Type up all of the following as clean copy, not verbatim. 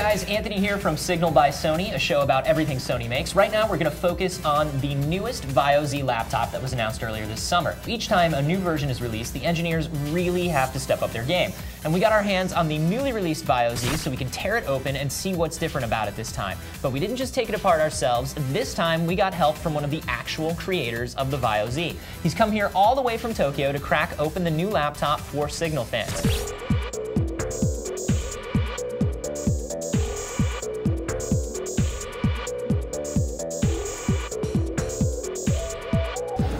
guys, Anthony here from Signal by Sony, a show about everything Sony makes. Right now, we're going to focus on the newest VAIO Z laptop that was announced earlier this summer. Each time a new version is released, the engineers really have to step up their game. And we got our hands on the newly released VAIO Z so we can tear it open and see what's different about it this time. But we didn't just take it apart ourselves. This time, we got help from one of the actual creators of the VAIO Z. He's come here all the way from Tokyo to crack open the new laptop for Signal fans.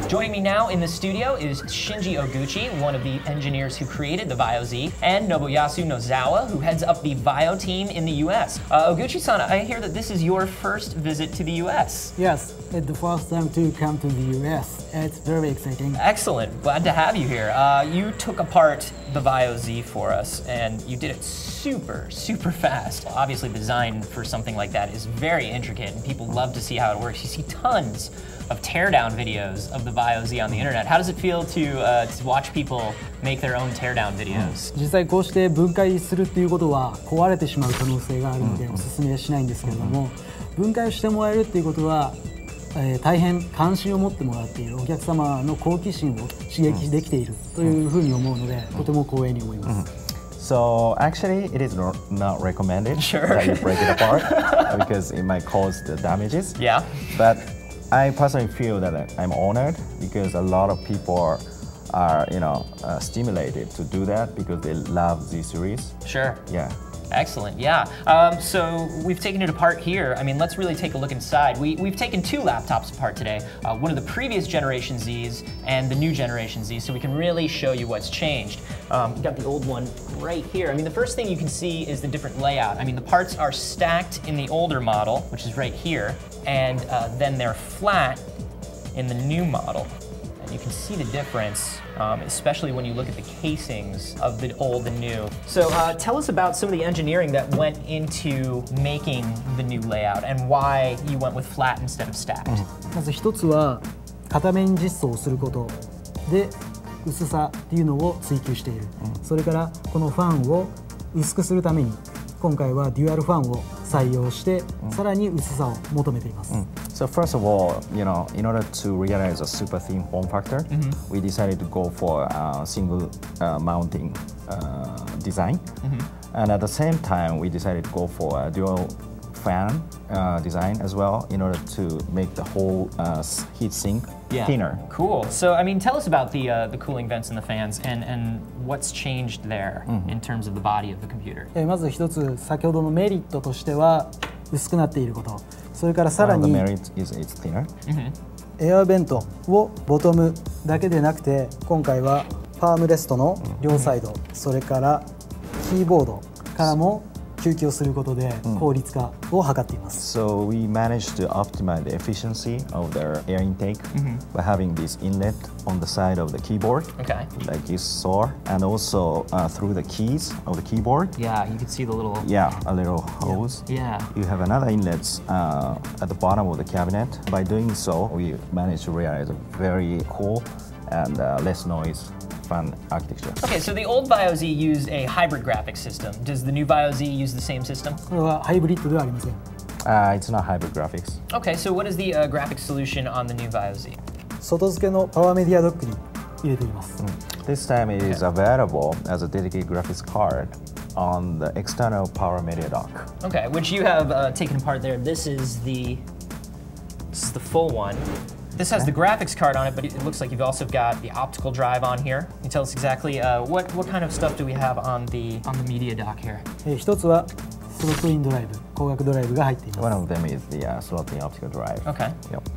Joining me now in the studio is Shinji Oguchi, one of the engineers who created the VAIO Z, and Nobuyasu Nozawa, who heads up the VAIO team in the US. Oguchi-san, I hear that this is your first visit to the US. Yes, it's the first time to come to the US. It's very exciting. Excellent, glad to have you here. You took apart the VAIO Z for us, and you did it super fast. Obviously, design for something like that is very intricate, and people love to see how it works. You see tons of teardown videos of the VAIO Z on the internet. How does it feel to watch people make their own teardown videos? 実際こうして分解するっていうことは壊れてしまう可能性があるのでお勧めはしないんですけれども、分解をしてもらえるっていうことは大変関心を持ってもらっているお客様の好奇心を刺激できているというふうに思うのでとても光栄に思います。So actually, it is not recommended that you break it apart because it might cause the damages. Yeah. But I personally feel that I'm honored because a lot of people are stimulated to do that because they love this series. Sure. Yeah. Excellent, yeah. So we've taken it apart here. I mean, let's really take a look inside. We've taken two laptops apart today, one of the previous generation Zs and the new generation Z, so we can really show you what's changed. We've got the old one right here. I mean, the first thing you can see is the different layout. I mean, the parts are stacked in the older model, which is right here, and then they're flat in the new model. You can see the difference, especially when you look at the casings of the old and new. So tell us about some of the engineering that went into making the new layout and why you went with flat instead of stacked. まず一つは片面実装をすることで薄さっていうのを追求している。それからこのファンを薄くするために今回はデュアルファンを採用してさらに薄さを求めています。So first of all, you know, in order to realize a super thin form factor, we decided to go for a single mounting design, and at the same time, we decided to go for a dual fan design as well in order to make the whole heat sink thinner. Cool. So I mean, tell us about the cooling vents and the fans and what's changed there in terms of the body of the computer. まず一つ先ほどのメリットとしては薄くなっていること。それからさらにエアベントをボトムだけでなくて今回はファームレストの両サイドそれからキーボードからも吸気をすることで効率化を図っています。So we managed to optimize the efficiency of the air intake by having this inlet on the side of the keyboard, like you saw, and also through the keys of the keyboard. Yeah, you can see the little. Yeah, a little hose. Yeah. You have another inlets at the bottom of the cabinet. By doing so, we managed to realize a very cool and less noise. Architecture. Okay, so the old VAIO Z used a hybrid graphics system. Does the new VAIO Z use the same system? It's not hybrid graphics. Okay, so what is the graphics solution on the new VAIO Z? This time it is available as a dedicated graphics card on the external power media dock. Okay, which you have taken apart there. This is the full one. This has the graphics card on it, but it looks like you've also got the optical drive on here. Can you tell us exactly what kind of stuff do we have on the media dock here? One of them is the slot-in optical drive. Okay. Yep.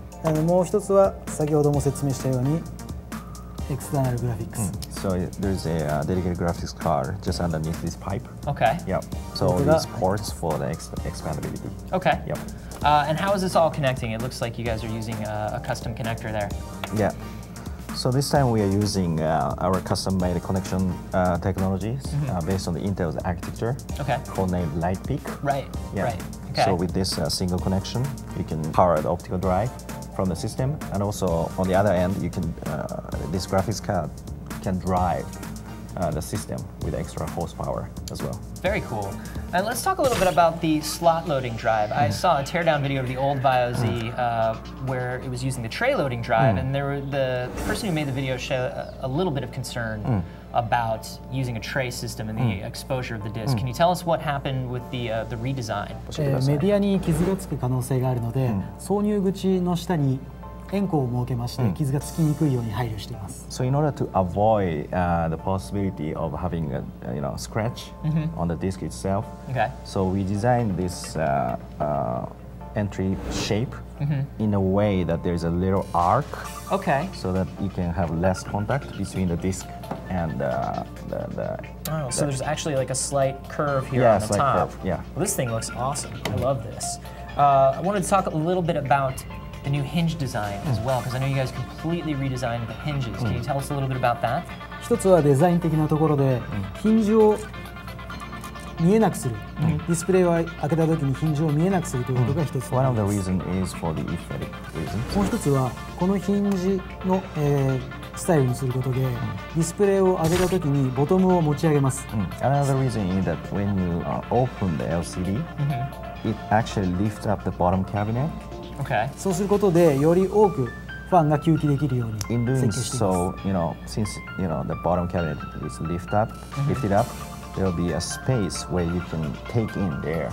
External graphics. So there's a dedicated graphics card just underneath this pipe. Okay. Yep. So these ports for the expandability. Okay. Yep. And how is this all connecting? It looks like you guys are using a custom connector there. Yeah. So this time we are using our custom-made connection technologies based on the Intel's architecture, codenamed LightPeak. Right. Yeah. Right. Okay. So with this single connection, you can power the optical drive from the system, and also on the other end, you can this graphics card can drive the system with extra horsepower as well. Very cool. And let's talk a little bit about the slot loading drive. I saw a teardown video of the old VAIO Z where it was using the tray loading drive, and there were the person who made the video showed a little bit of concern about using a tray system and the exposure of the disc. Can you tell us what happened with the redesign? メディアに傷がつく可能性があるので、挿入口の下に So in order to avoid the possibility of having a scratch on the disc itself, so we designed this entry shape in a way that there's a little arc, so that you can have less contact between the disc and so there's actually like a slight curve here on the top. Curve, yeah. Well, this thing looks awesome. I love this. I wanted to talk a little bit about the new hinge design as well, because I know you guys completely redesigned the hinges. Can you tell us a little bit about that? 一つはデザイン的なところで、ヒンジを見えなくする。ディスプレイを開けた時にヒンジを見えなくするということが一つ。One of the reason is for the aesthetic reason. もう一つはこのヒンジのスタイルにすることで、ディスプレイを上げた時にボトムを持ち上げます。Another reason is that when you open the LCD, it actually lifts up the bottom cabinet. So in doing so, since the bottom cabinet is lifted up, there will be a space where you can take in air.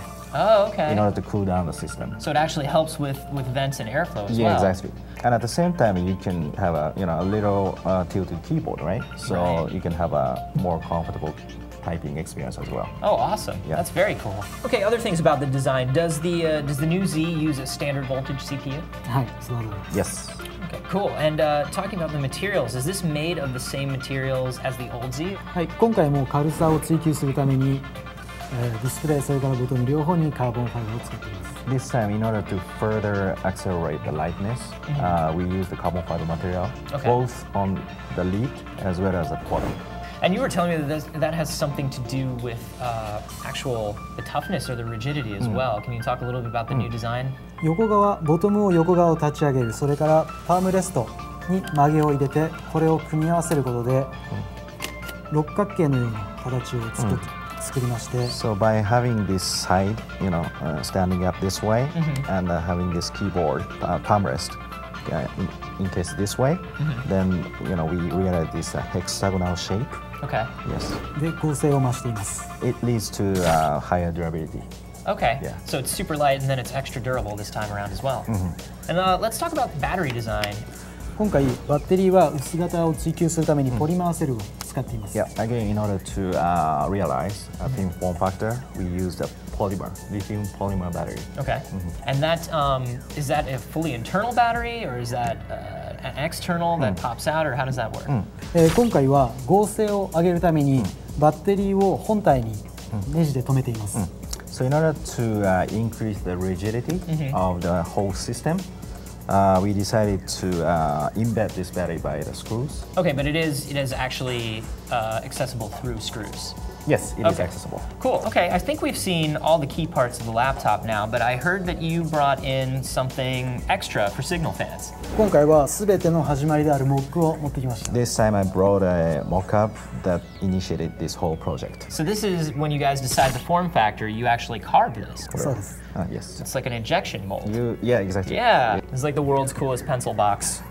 In order to cool down the system. So it actually helps with vents and airflow as well. Yeah, exactly. And at the same time, you can have a little tilted keyboard, right? So you can have a more comfortable typing experience as well. Oh, awesome! Yeah. That's very cool. Okay, other things about the design. Does the new Z use a standard voltage CPU? Yes. Okay, cool. And talking about the materials, is this made of the same materials as the old Z? はい、今回も軽さを追求するために、ディスプレイそれからボトム両方にカーボンファイバーを使っています。 This time, in order to further accelerate the lightness, we use the carbon fiber material, both on the lead as well as the bottom. And you were telling me that that has something to do with the toughness or the rigidity as well. Can you talk a little bit about the new design? 横側、ボトムを横側を立ち上げる。それからパームレストに曲げを入れて、これを組み合わせることで六角形のような形を作りまして。So by having this side, standing up this way, and having this keyboard palm rest. In case this way, then we realize this hexagonal shape. Yes. It leads to higher durability. So it's super light and then it's extra durable this time around as well. And let's talk about battery design. 今回バッテリーは薄型を追求するためにポリマーセルを使っています。Yeah, again, in order to realize a thin form factor, we used a lithium polymer battery. And that is that a fully internal battery, or is that an external that pops out, or how does that work? 今回は剛性を上げるためにバッテリーを本体にネジで留めています。 So in order to increase the rigidity of the whole system, we decided to embed this battery by the screws. But it is actually accessible through screws. Yes, it is accessible. Cool. I think we've seen all the key parts of the laptop now, but I heard that you brought in something extra for Signal fans. This time I brought a mock-up that initiated this whole project. So this is when you guys decide the form factor, you actually carve this. Yes. It's like an injection mold. Yeah, exactly. Yeah. It's like the world's coolest pencil box.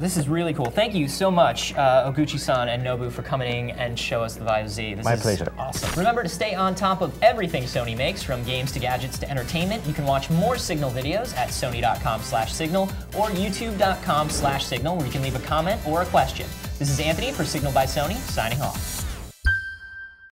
This is really cool. Thank you so much, Oguchi-san and Nobu, for coming and show us the VAIO Z. This is pleasure. Awesome. Remember to stay on top of everything Sony makes, from games to gadgets to entertainment. You can watch more Signal videos at sony.com/signal or youtube.com/signal, where you can leave a comment or a question. This is Anthony for Signal by Sony, signing off.